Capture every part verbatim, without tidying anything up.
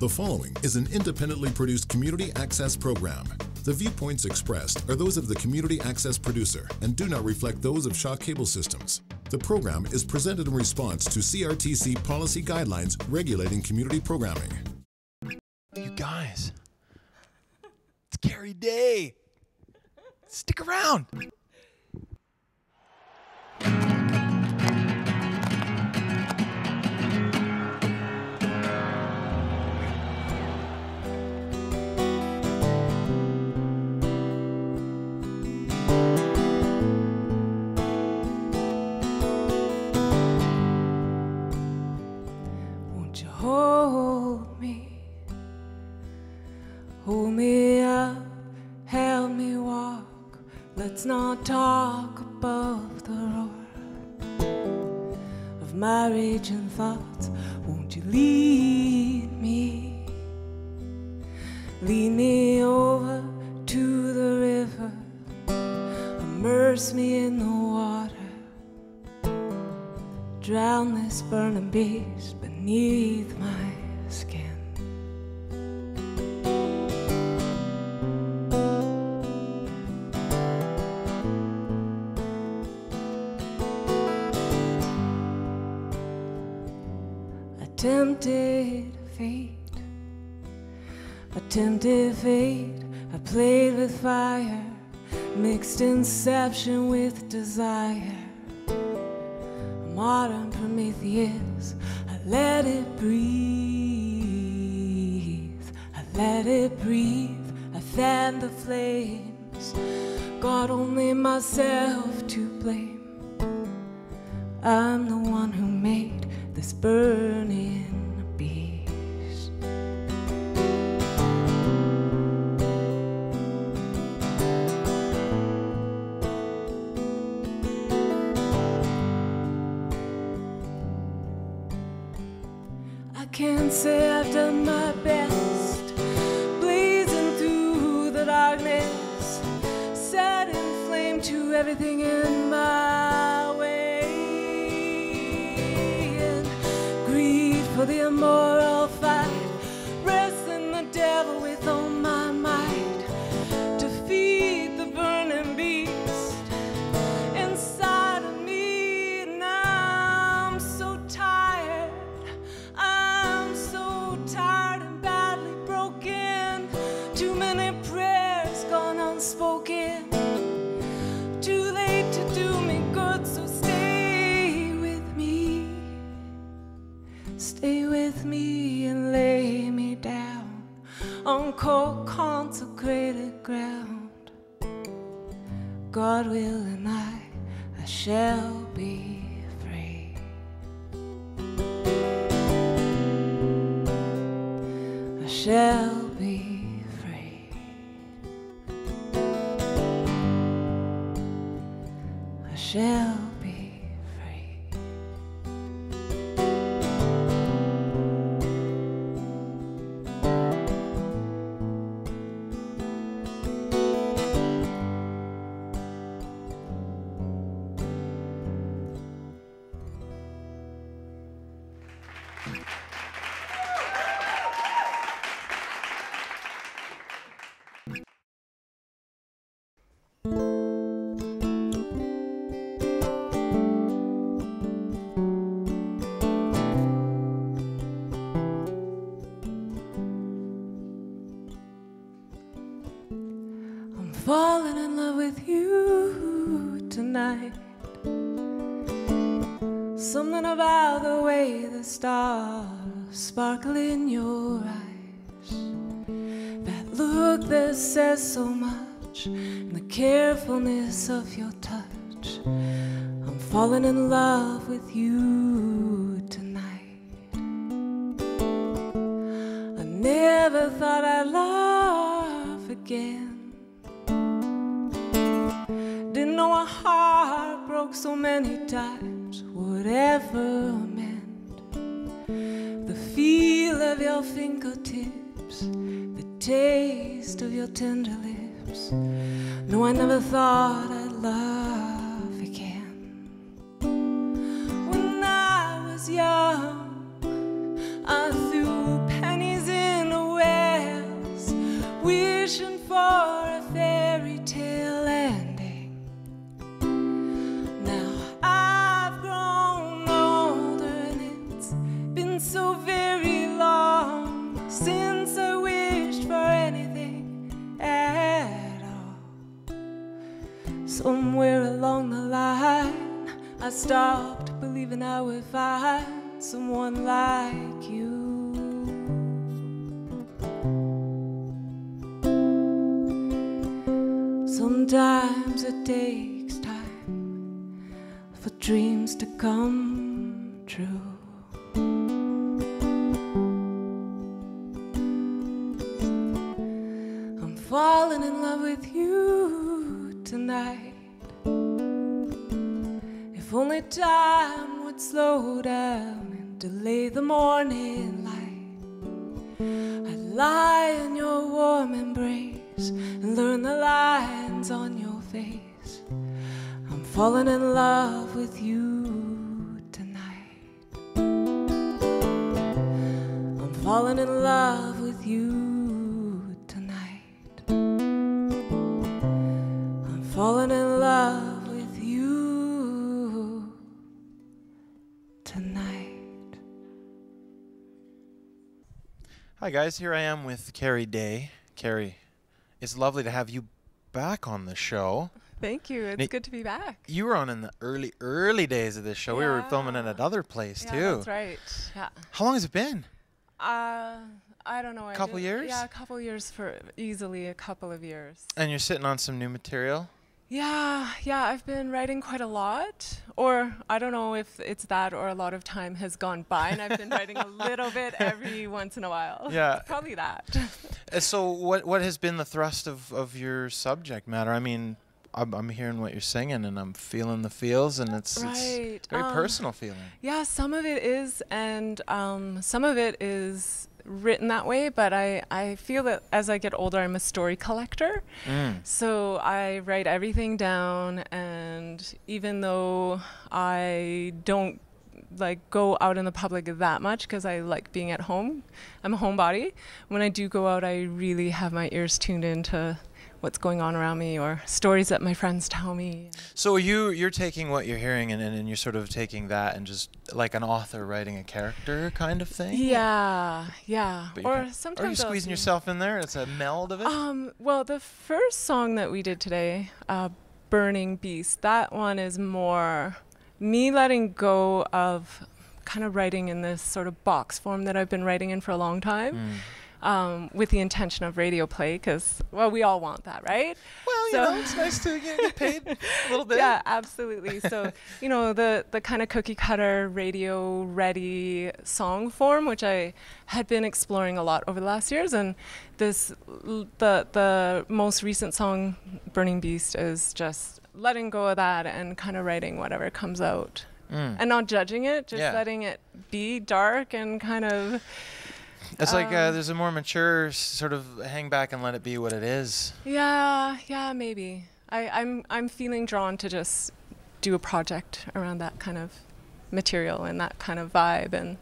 The following is an independently produced community access program. The viewpoints expressed are those of the community access producer and do not reflect those of Shaw Cable Systems. The program is presented in response to C R T C policy guidelines regulating community programming. You guys, it's Carrie Day. Stick around. Hold me up, help me walk. Let's not talk above the roar of my raging thoughts. Won't you lead me? Lead me over to the river, immerse me in the water, drown this burning beast beneath my skin. Tempted fate, I tempted fate, I played with fire, mixed inception with desire. A modern Prometheus, I let it breathe, I let it breathe, I fanned the flames, got only myself to blame. I'm the one who made this burning beast. I can't say I've done my best, blazing through the darkness, setting flame to everything in my way. For the immoral fight, wrestling the devil with all my might, defeat the burning beast inside of me. And I'm so tired, I'm so tired and badly broken. Too many prayers gone unspoken, too late to do me good, so stay with me. Stay with me and lay me down on cold, consecrated ground. God willing, I, I shall be free. I shall be free. I shall be free. Falling in love with you tonight. Something about the way the stars sparkle in your eyes, that look that says so much, and the carefulness of your touch. I'm falling in love with you tonight. I never thought I'd love again. Didn't know a heart broke so many times would ever mend. The feel of your fingertips, the taste of your tender lips. No, I never thought I'd love again. When I was young, I threw pennies in Somewhere along the line, I stopped believing I would find someone like you. Sometimes it takes time for dreams to come true. I'm falling in love with you tonight. If only time would slow down and delay the morning light, I'd lie in your warm embrace and learn the lines on your face. I'm falling in love with you tonight. I'm falling in love with you tonight. I'm falling in love tonight. Hi guys, here I am with Carrie Day. Carrie, it's lovely to have you back on the show. Thank you. It's now, good to be back. You were on in the early, early days of this show. Yeah. We were filming in another place yeah, too. That's right. Yeah. How long has it been? Uh, I don't know. A couple years? Yeah, a couple years for easily a couple of years. And you're sitting on some new material? Yeah, yeah, I've been writing quite a lot, or I don't know if it's that or a lot of time has gone by and I've been writing a little bit every once in a while. Yeah. Probably that. Uh, so what what has been the thrust of, of your subject matter? I mean, I'm, I'm hearing what you're singing and I'm feeling the feels, and it's, right. it's very um, personal feeling. Yeah, some of it is, and um, some of it is written that way, but I, I feel that as I get older, I'm a story collector. Mm. So I write everything down, and even though I don't like go out in the public that much because I like being at home, I'm a homebody. When I do go out, I really have my ears tuned into what's going on around me or stories that my friends tell me. So you, you're taking what you're hearing and, and, and you're sort of taking that and just like an author writing a character kind of thing? Yeah, yeah. But or sometimes... Are you squeezing yourself in there? It's a meld of it? Um, well, the first song that we did today, uh, Burning Beast, that one is more me letting go of kind of writing in this sort of box form that I've been writing in for a long time. Mm. Um, with the intention of radio play, because, well, we all want that, right? Well, so you know, it's nice to get paid a little bit. Yeah, absolutely. So, you know, the, the kind of cookie-cutter, radio-ready song form, which I had been exploring a lot over the last years, and this the, the most recent song, Burning Beast, is just letting go of that and kind of writing whatever comes out. Mm. And not judging it, just yeah. letting it be dark and kind of... It's um, like uh, there's a more mature sort of hang back and let it be what it is. Yeah, yeah, maybe. I, I'm I'm feeling drawn to just do a project around that kind of material and that kind of vibe, and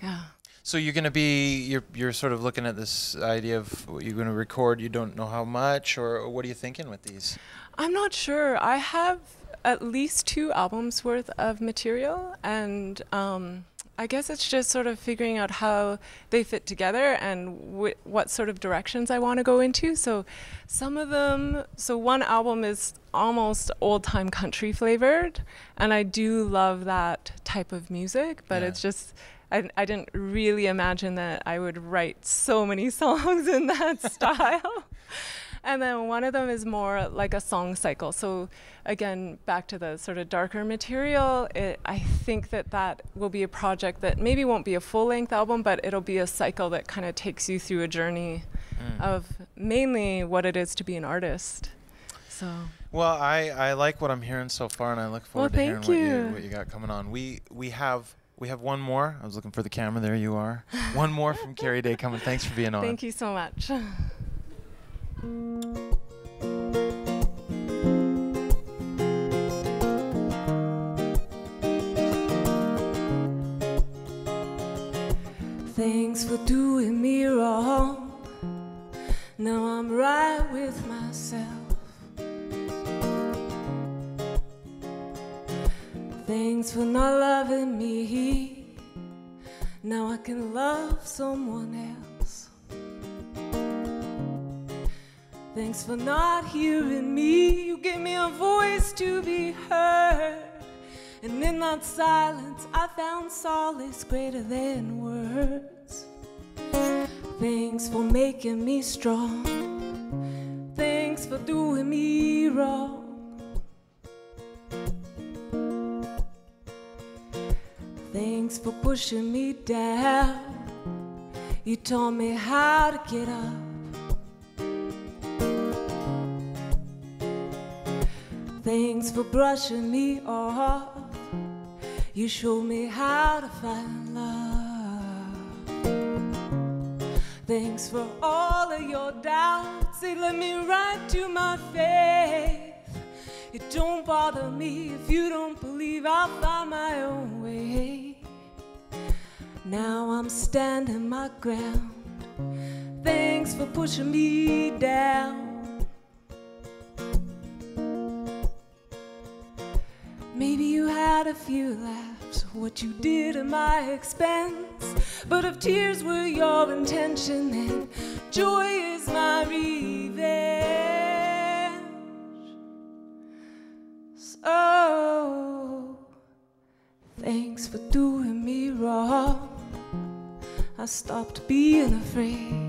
yeah. So you're gonna be you're you're sort of looking at this idea of what you're gonna record. You don't know how much, or, or what are you thinking with these? I'm not sure. I have at least two albums worth of material, and. Um, I guess it's just sort of figuring out how they fit together and wh what sort of directions I want to go into. So some of them, so one album is almost old-time country flavored, and I do love that type of music, but yeah. it's just, I, I didn't really imagine that I would write so many songs in that style. And then one of them is more like a song cycle. So again, back to the sort of darker material, it, I think that that will be a project that maybe won't be a full-length album, but it'll be a cycle that kind of takes you through a journey mm. of mainly what it is to be an artist. So. Well, I, I like what I'm hearing so far, and I look forward well, to hearing you. What, you, what you got coming on. We, we have... We have one more. I was looking for the camera. There you are. One more from Carrie Day coming. Thanks for being on. Thank you so much. Thanks for doing me wrong. Now I'm right with myself. Thanks for not loving me. Now I can love someone else. Thanks for not hearing me. You gave me a voice to be heard, and in that silence I found solace greater than words. Thanks for making me strong. Thanks for doing me wrong. Thanks for pushing me down. You taught me how to get up. Thanks for brushing me off. You showed me how to find love. Thanks for all of your doubts. They led me right to my faith. It don't bother me if you don't believe. I'll find my own way. Now I'm standing my ground. Thanks for pushing me down. Maybe you had a few laughs, what you did at my expense. But if tears were your intention, then joy is my revenge. So, thanks for doing me wrong. I stopped being afraid.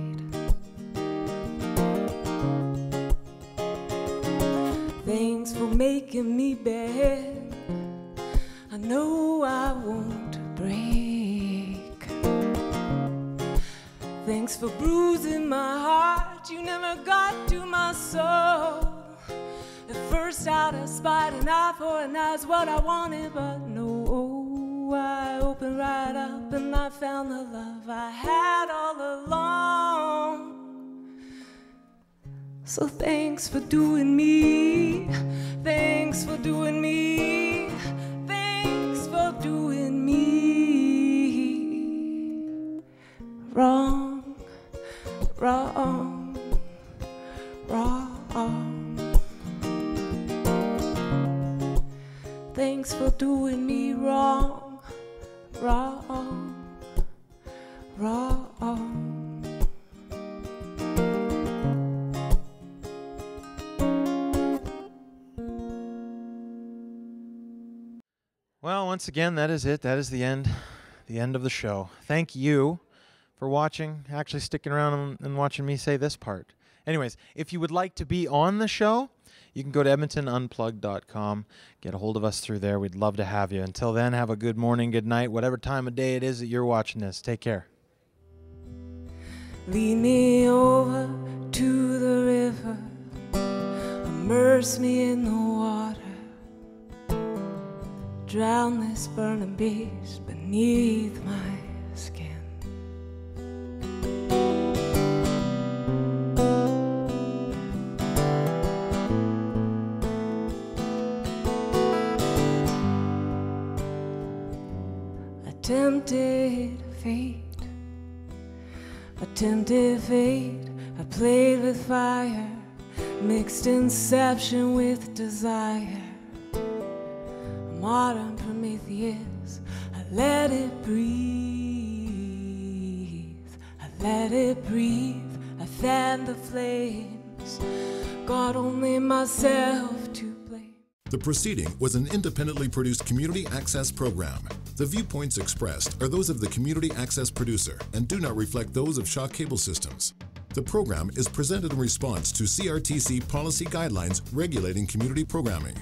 Thanks for making me bad. I know I won't break. Thanks for bruising my heart. You never got to my soul. At first out of spite, an eye for an eye is what I wanted, but no. Oh, I opened right up and I found the love I had all along. So thanks for doing me. Thanks for doing me. Doing me wrong, wrong, wrong. Thanks for doing me wrong, wrong, wrong. Well, once again, that is it. That is the end, the end of the show. Thank you for watching, actually sticking around and watching me say this part. Anyways, if you would like to be on the show, you can go to edmonton unplugged dot com. Get a hold of us through there. We'd love to have you. Until then, have a good morning, good night, whatever time of day it is that you're watching this. Take care. Lead me over to the river. Immerse me in the water. Drown this burning beast beneath my skin. I tempted fate, I tempted fate, I played with fire, mixed inception with desire. Modern Prometheus, I let it breathe, I let it breathe, I fanned the flames, God only myself to blame. The Proceeding was an independently produced community access program. The viewpoints expressed are those of the community access producer and do not reflect those of Shaw Cable Systems. The program is presented in response to C R T C policy guidelines regulating community programming.